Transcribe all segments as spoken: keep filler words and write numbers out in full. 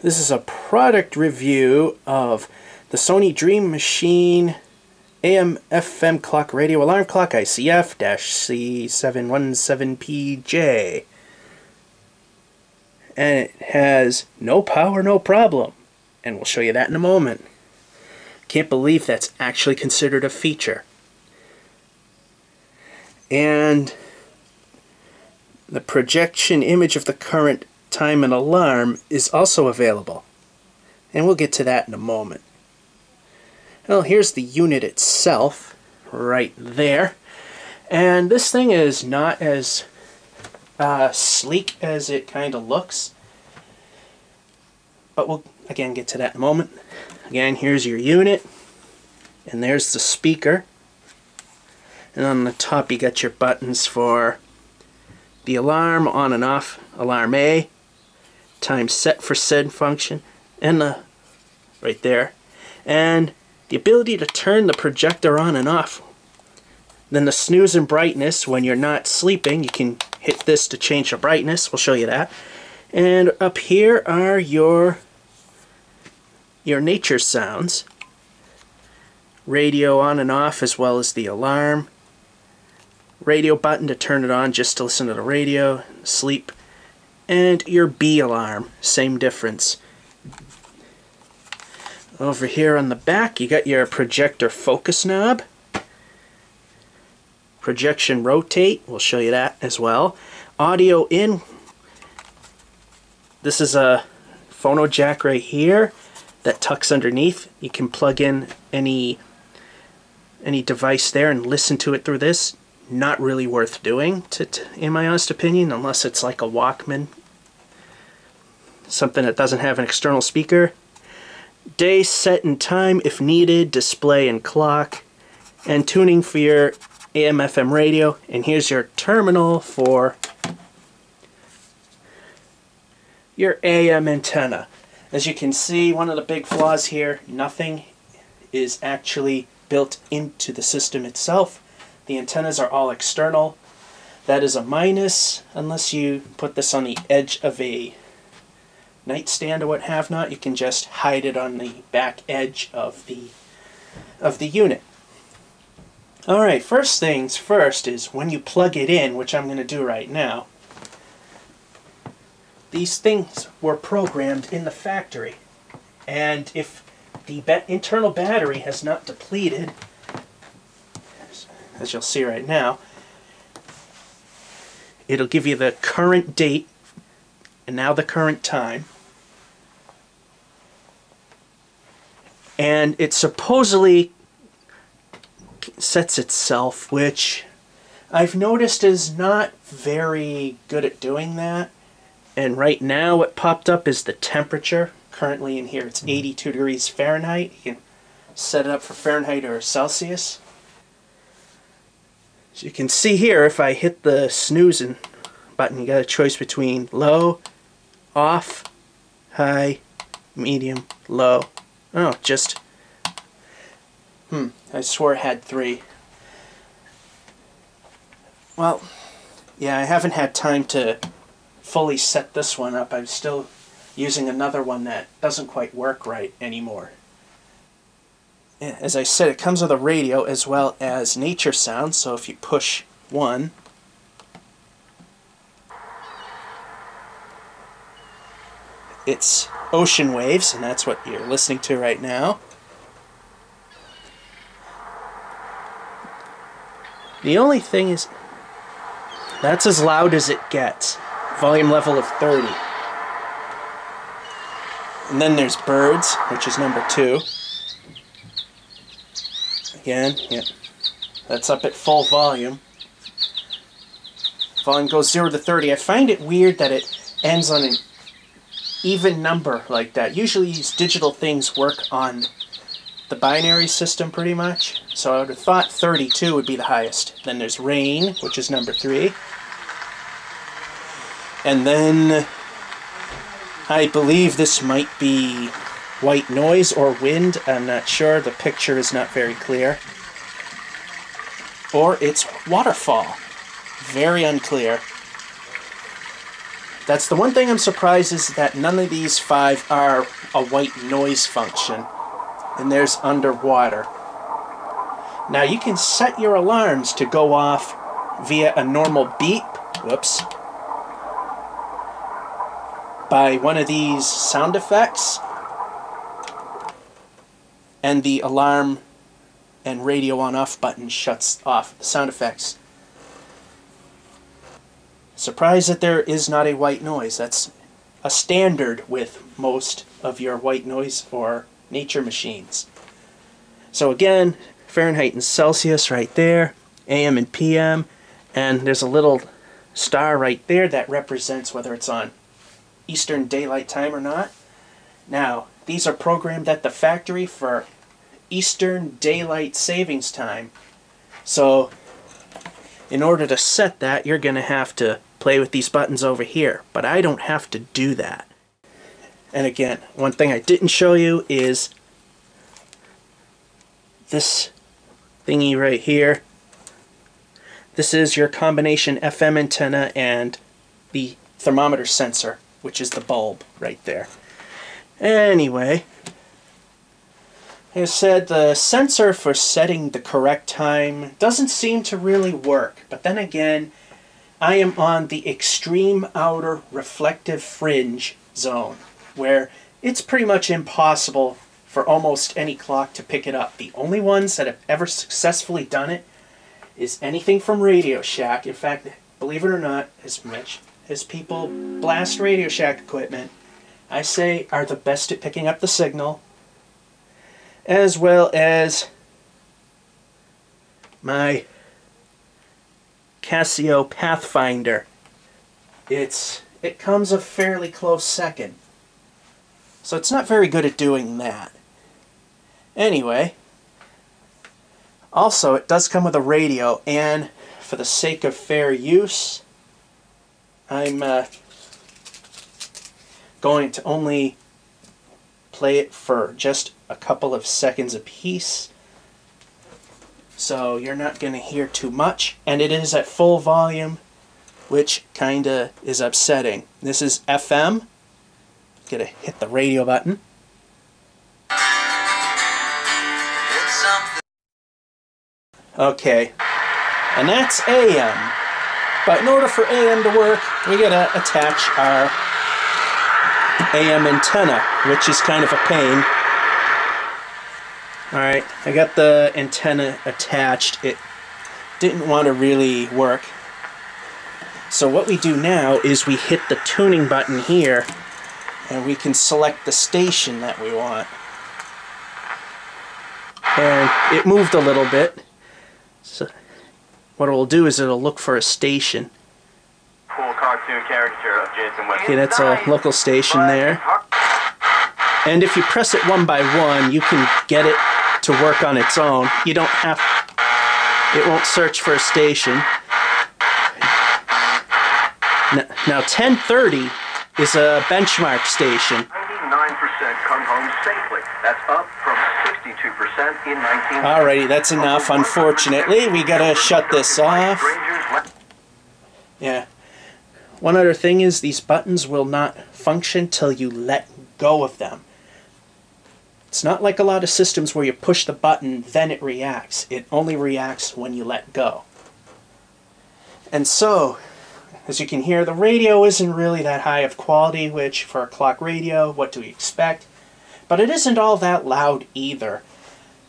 This is a product review of the Sony Dream Machine A M F M Clock Radio Alarm Clock I C F C seven one seven P J. And it has no power, no problem. And we'll show you that in a moment. Can't believe that's actually considered a feature. And the projection image of the current time and alarm is also available. And we'll get to that in a moment. Well, here's the unit itself, right there. And this thing is not as uh, sleek as it kind of looks. But we'll, again, get to that in a moment. Again, here's your unit. And there's the speaker. And on the top you got your buttons for the alarm, on and off, alarm A, time set for said function, and the, right there. And the ability to turn the projector on and off. Then the snooze and brightness, when you're not sleeping, you can hit this to change the brightness. We'll show you that. And up here are your, your nature sounds. Radio on and off, as well as the alarm. Radio button to turn it on just to listen to the radio, sleep. And your B alarm, same difference. Over here on the back, you got your projector focus knob. Projection rotate, we'll show you that as well. Audio in, this is a phono jack right here that tucks underneath. You can plug in any, any device there and listen to it through this. Not really worth doing, to, to, in my honest opinion, unless it's like a Walkman. Something that doesn't have an external speaker. Day, set, and time if needed, display and clock, and tuning for your A M F M radio. And here's your terminal for your A M antenna. As you can see, one of the big flaws here, nothing is actually built into the system itself. The antennas are all external. That is a minus, unless you put this on the edge of a nightstand or what have not. You can just hide it on the back edge of the of the unit. Alright, first things first is when you plug it in, which I'm going to do right now. These things were programmed in the factory, and if the ba- internal battery has not depleted, as you'll see right now, it'll give you the current date and now the current time. And it supposedly sets itself, which I've noticed is not very good at doing that. And right now what popped up is the temperature. Currently in here it's eighty-two degrees Fahrenheit. You can set it up for Fahrenheit or Celsius. So you can see here, if I hit the snooze button, you got a choice between low, off, high, medium, low. Oh, just, hmm, I swore it had three. Well, yeah, I haven't had time to fully set this one up. I'm still using another one that doesn't quite work right anymore. As I said, it comes with a radio as well as nature sound, so if you push one, it's ocean waves, and that's what you're listening to right now. The only thing is, that's as loud as it gets. Volume level of thirty. And then there's birds, which is number two. Again, yeah, that's up at full volume. Volume goes zero to thirty. I find it weird that it ends on an even number like that. Usually these digital things work on the binary system pretty much. So I would have thought thirty-two would be the highest. Then there's rain, which is number three. And then I believe this might be white noise or wind, I'm not sure, the picture is not very clear. Or it's waterfall, very unclear. That's the one thing I'm surprised is that none of these five are a white noise function, and there's underwater. Now you can set your alarms to go off via a normal beep, whoops, by one of these sound effects, and the alarm and radio on-off button shuts off the sound effects. Surprised that there is not a white noise. That's a standard with most of your white noise or nature machines. So again, Fahrenheit and Celsius right there, A M and P M, and there's a little star right there that represents whether it's on Eastern Daylight Time or not. Now, these are programmed at the factory for Eastern Daylight Savings Time. So in order to set that, you're going to have to play with these buttons over here. But I don't have to do that. And again, one thing I didn't show you is this thingy right here. This is your combination F M antenna and the thermometer sensor, which is the bulb right there. Anyway, like I said, the sensor for setting the correct time doesn't seem to really work. But then again, I am on the extreme outer reflective fringe zone, where it's pretty much impossible for almost any clock to pick it up. The only ones that have ever successfully done it is anything from Radio Shack. In fact, believe it or not, as much as people blast Radio Shack equipment, I say are the best at picking up the signal, as well as my Casio Pathfinder. It's, it comes a fairly close second. So it's not very good at doing that. Anyway, also it does come with a radio, and for the sake of fair use, I'm uh, going to only play it for just a couple of seconds apiece, so you're not going to hear too much, and it is at full volume, which kinda is upsetting. This is F M. Gonna hit the radio button. Okay, and that's A M. But in order for A M to work, we gotta attach our A M antenna, which is kind of a pain. Alright, I got the antenna attached. It didn't want to really work. So what we do now is we hit the tuning button here, and we can select the station that we want. And it moved a little bit. So what it will do is it will look for a station. Cool cartoon caricature of Jason Whitman. Okay, that's a local station there. And if you press it one by one, you can get it to work on its own. You don't have, it won't search for a station. Now, ten thirty is a benchmark station. ninety-nine percent come home safely. That's up from sixty-two percent in nineteen ninety. Alrighty, that's enough. Unfortunately, we gotta shut this off. Yeah. One other thing is these buttons will not function till you let go of them. It's not like a lot of systems where you push the button, then it reacts. It only reacts when you let go. And so, as you can hear, the radio isn't really that high of quality, which for a clock radio, what do we expect? But it isn't all that loud either.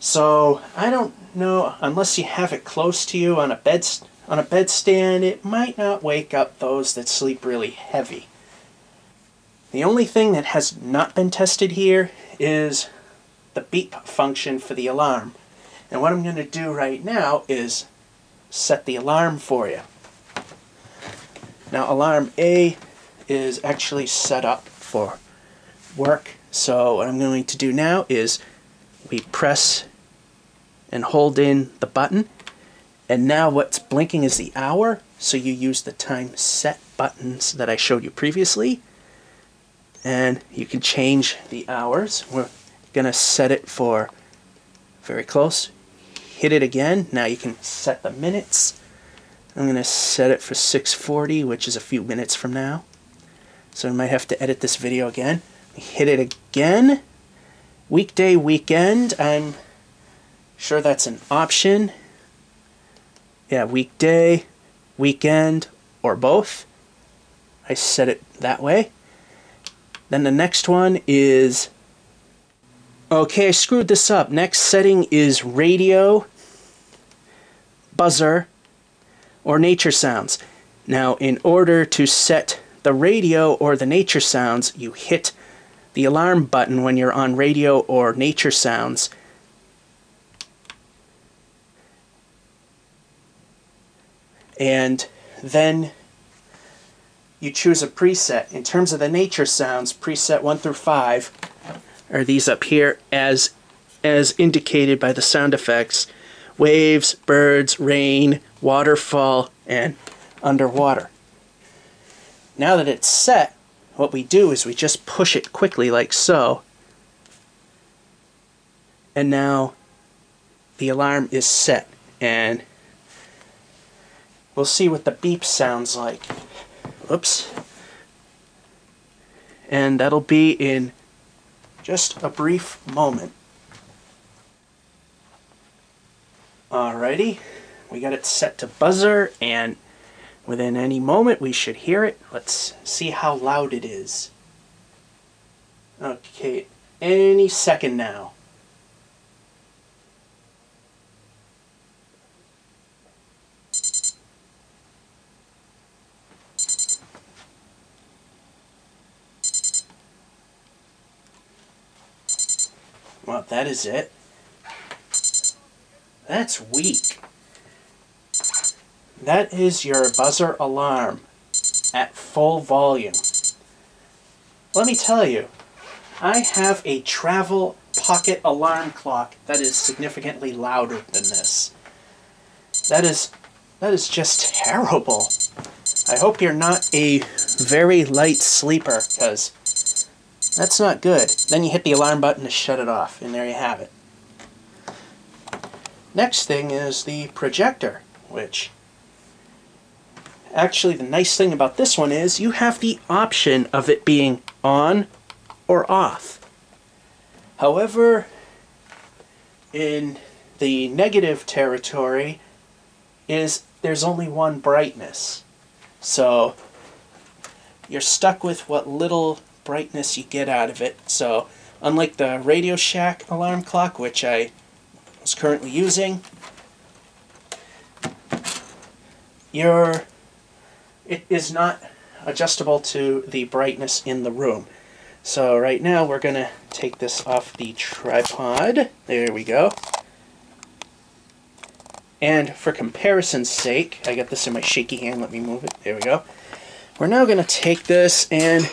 So, I don't know, unless you have it close to you on a bed on a bedstand, it might not wake up those that sleep really heavy. The only thing that has not been tested here is the beep function for the alarm. And what I'm going to do right now is set the alarm for you. Now, alarm A is actually set up for work. So what I'm going to do now is we press and hold in the button. And now what's blinking is the hour. So you use the time set buttons that I showed you previously. And you can change the hours. We're going to set it for very close. Hit it again. Now you can set the minutes. I'm going to set it for six forty, which is a few minutes from now. So I might have to edit this video again. Hit it again. Weekday, weekend. I'm sure that's an option. Yeah, weekday, weekend, or both. I set it that way. Then the next one is, okay, I screwed this up. Next setting is radio, buzzer, or nature sounds. Now, in order to set the radio or the nature sounds, you hit the alarm button when you're on radio or nature sounds. And then you choose a preset. In terms of the nature sounds, preset one through five are these up here, as as indicated by the sound effects: waves, birds, rain, waterfall, and underwater. Now that it's set, what we do is we just push it quickly like so, and now the alarm is set, and we'll see what the beep sounds like. Oops. And that'll be in just a brief moment. Alrighty, we got it set to buzzer, and within any moment we should hear it. Let's see how loud it is. Okay, any second now. Well, that is it. That's weak. That is your buzzer alarm at full volume. Let me tell you, I have a travel pocket alarm clock that is significantly louder than this. That is, that is just terrible. I hope you're not a very light sleeper, because that's not good. Then you hit the alarm button to shut it off, and there you have it. Next thing is the projector, which actually the nice thing about this one is you have the option of it being on or off. However, in the negative territory is there's only one brightness. So you're stuck with what little brightness you get out of it. So unlike the Radio Shack alarm clock, which I was currently using, your it is not adjustable to the brightness in the room. So right now we're gonna take this off the tripod. There we go. And for comparison's sake, I got this in my shaky hand, let me move it. There we go. We're now gonna take this and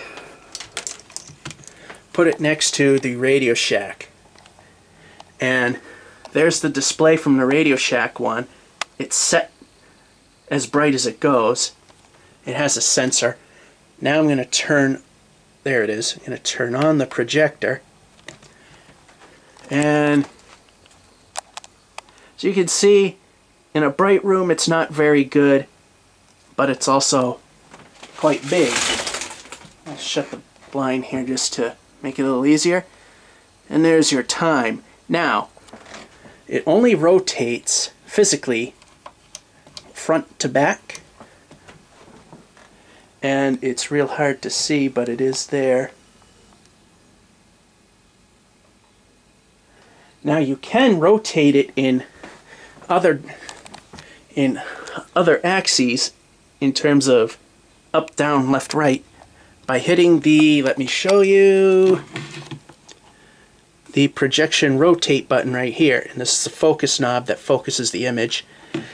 put it next to the Radio Shack, and there's the display from the Radio Shack one. It's set as bright as it goes. It has a sensor. Now I'm going to turn, there it is, I'm going to turn on the projector, and so you can see in a bright room it's not very good, but it's also quite big. I'll shut the blind here just to make it a little easier. And there's your time. Now, it only rotates physically front to back, and it's real hard to see, but it is there. Now you can rotate it in other in other axes in terms of up, down, left, right, by hitting the, let me show you, the projection rotate button right here. And this is the focus knob that focuses the image.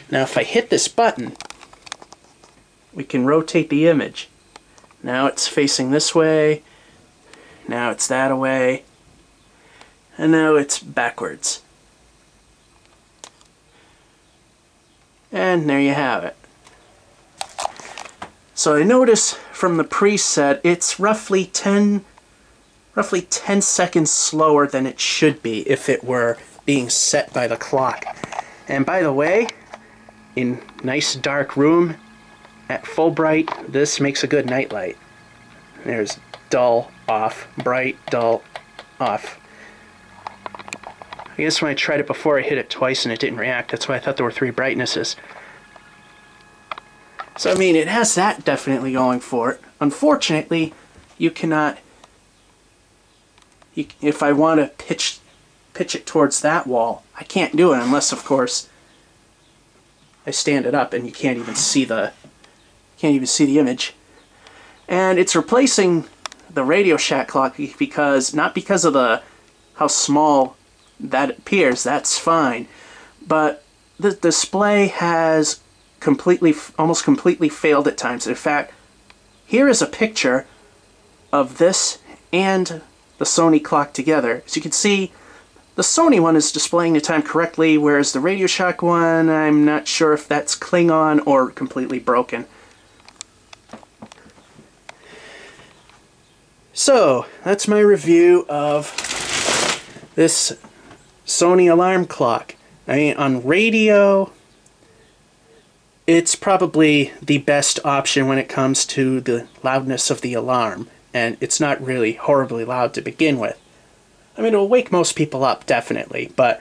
Now if I hit this button, we can rotate the image. Now it's facing this way, now it's that way, and now it's backwards. And there you have it. So I notice from the preset it's roughly ten roughly ten seconds slower than it should be if it were being set by the clock. And by the way, in nice dark room at full bright, this makes a good nightlight. There's dull, off, bright, dull, off. I guess when I tried it before, I hit it twice and it didn't react. That's why I thought there were three brightnesses. So, I mean, it has that definitely going for it. Unfortunately, you cannot... You, if I want to pitch pitch it towards that wall, I can't do it unless, of course, I stand it up and you can't even see the can't even see the image. And it's replacing the Radio Shack clock because not because of the how small that appears, that's fine, but the display has completely, almost completely failed at times. In fact, here is a picture of this and the Sony clock together. As you can see, the Sony one is displaying the time correctly, whereas the Radio Shack one, I'm not sure if that's Klingon or completely broken. So, that's my review of this Sony alarm clock. I mean, on radio, it's probably the best option when it comes to the loudness of the alarm. And it's not really horribly loud to begin with. I mean, it'll wake most people up, definitely, but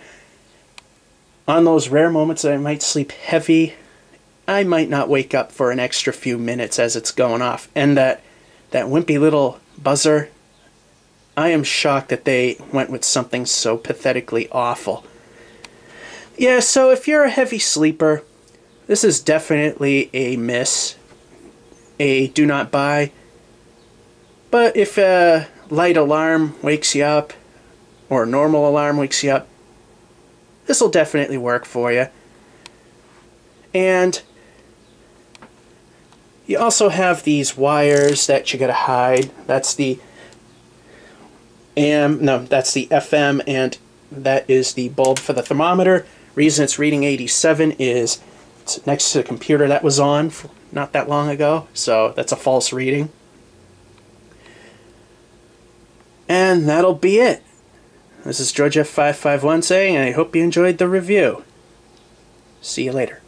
on those rare moments that I might sleep heavy, I might not wake up for an extra few minutes as it's going off. And that, that wimpy little buzzer, I am shocked that they went with something so pathetically awful. Yeah, so if you're a heavy sleeper, this is definitely a miss, a do not buy. But if a light alarm wakes you up, or a normal alarm wakes you up, this will definitely work for you. And you also have these wires that you gotta hide. That's the A M, no, that's the F M, and that is the bulb for the thermometer. Reason it's reading eighty-seven is it's next to the computer that was on not that long ago, so that's a false reading. And that'll be it. This is George F five five one saying, and I hope you enjoyed the review. See you later.